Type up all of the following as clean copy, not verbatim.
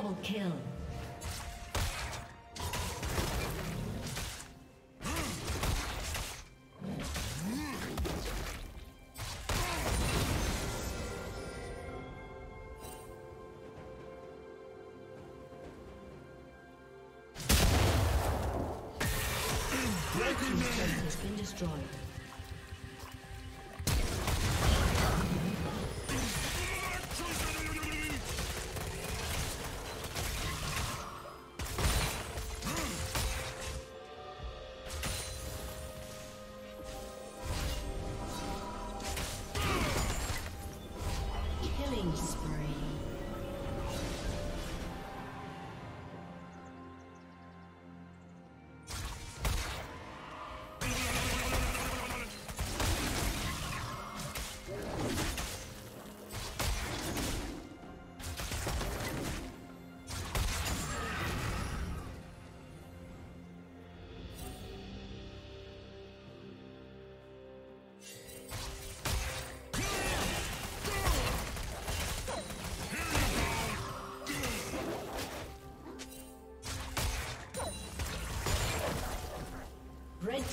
Double kill. Red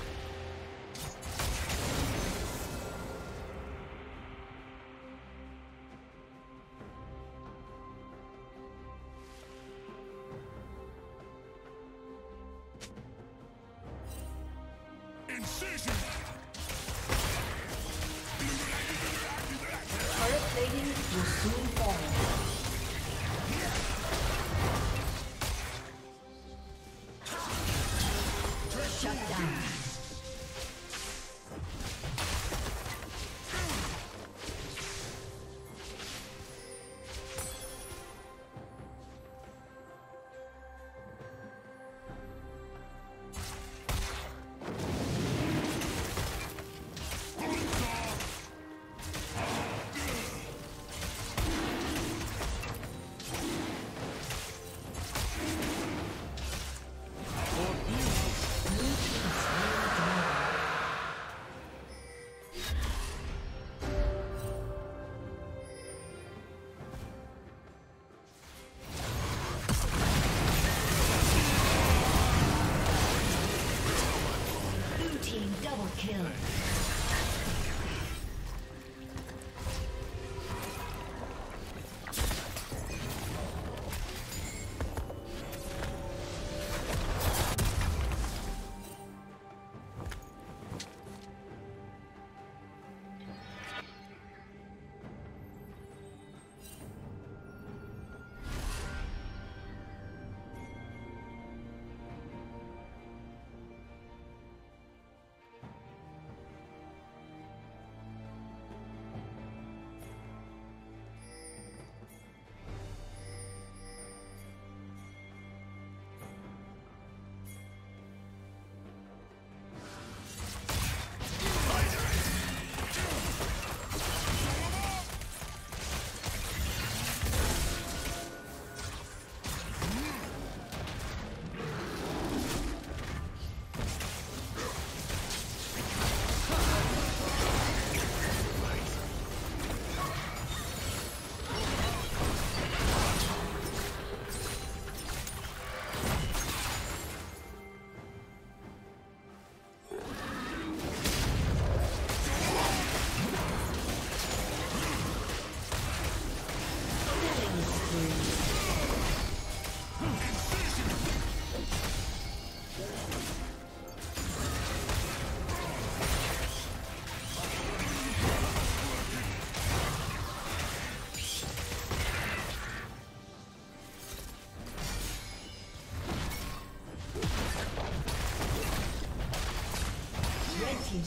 Team's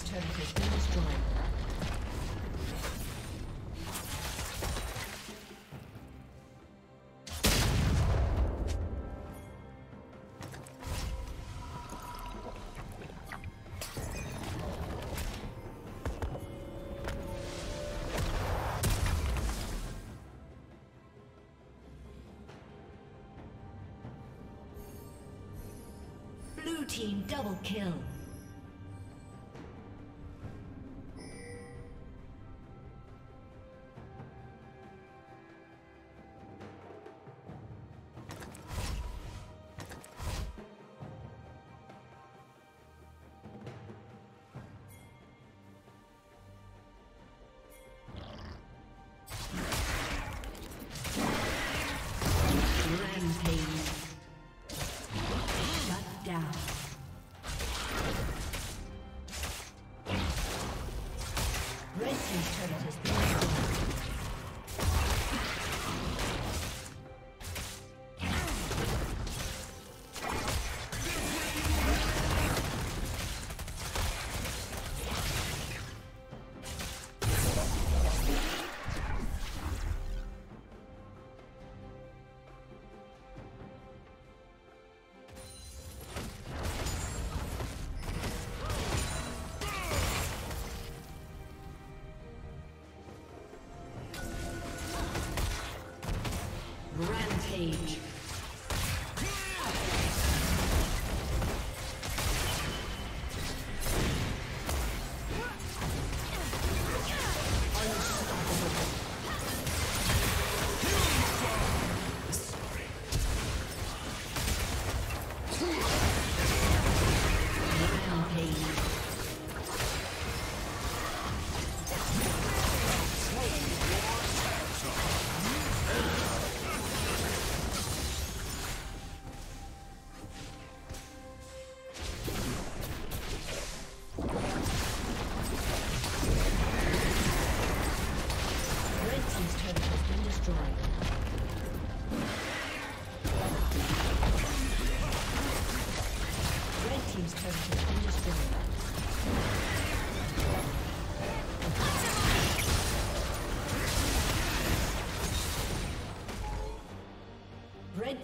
turret has been destroyed. Blue team double kill. stage. Red